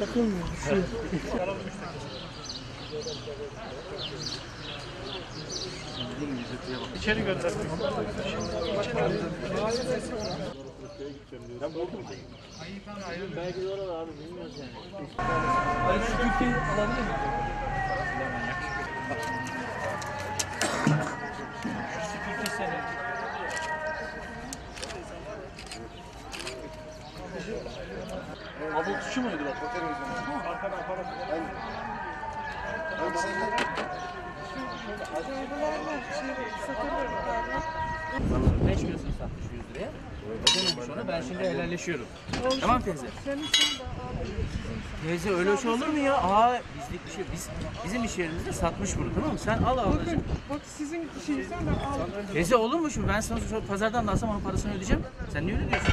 Takılmıyor. İçeri gönderdik. Ben buldum. Belki orada abi bilmiyoruz yani. Ali şu Türkiye'yi alabilir mi? Şu Türkiye seni. Abul tuşu muydu bak? Arkana aparat. Satılır. 5 gün satmış 100 liraya. Sonra ben şimdi helalleşiyorum. Tamam teyze. Teyze öyle şey olur mu ya? Aa bizlik bir şey. Bizim iş yerimizde satmış bunu, tamam mı? Sen al ablacığım. Bakın bak sizin işinizden ben al. Teyze olur mu şimdi? Ben sana pazardan da alsam onun parasını ödeyeceğim. Sen niye öyle diyorsun?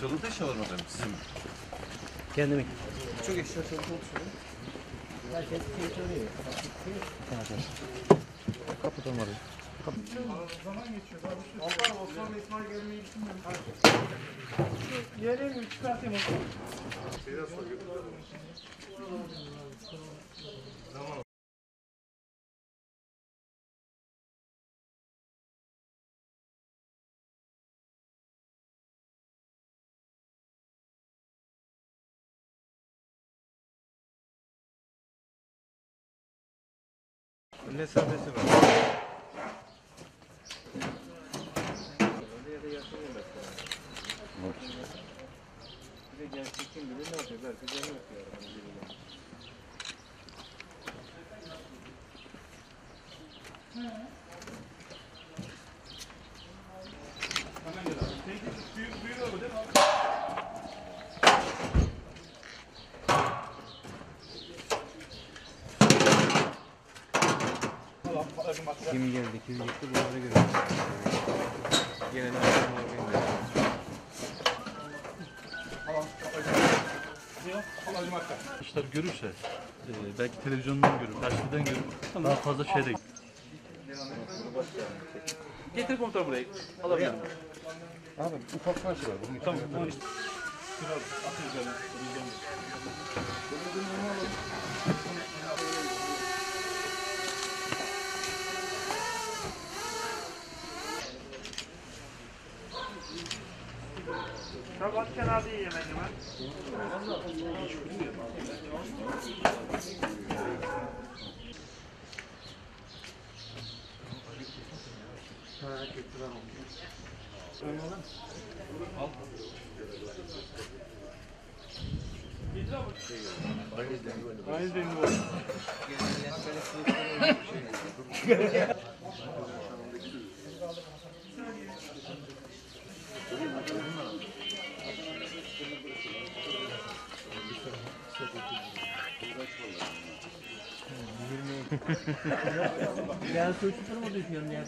Çalıntı iş alır mı demek sizin? Kendime. Çok eşya çalıntı oluşuyor. Herkes keyifli oluyor. Kapıdan var. Zaman geçiyor. Allah Osman ve İsmail gelmeyi düşünmüyorum. Yerelim mi? Çıkartayım Osman. Şeyden sonra götürüyorum. Tamam. Mesafesi var. Oraya da yakınım ben. Bir de gerçekten gibi ne yapıyor? Belki de yok ya. Hemen gel abi. Büyüyor mu değil mi abi? Kim geldi, kim gitti bunlara göre. Gelen adamlar benim. Arkadaşlar görürse, belki televizyondan görür, karşıdan görür. Daha fazla şeyde. Getir komutanı buraya, alabilirim. Abi ufak parça var. Tamam, tamam. Kıralım, atırız öyle. Sabah kenarda yiyeyim hemen. Ya suçlu mu düşüyorum ya?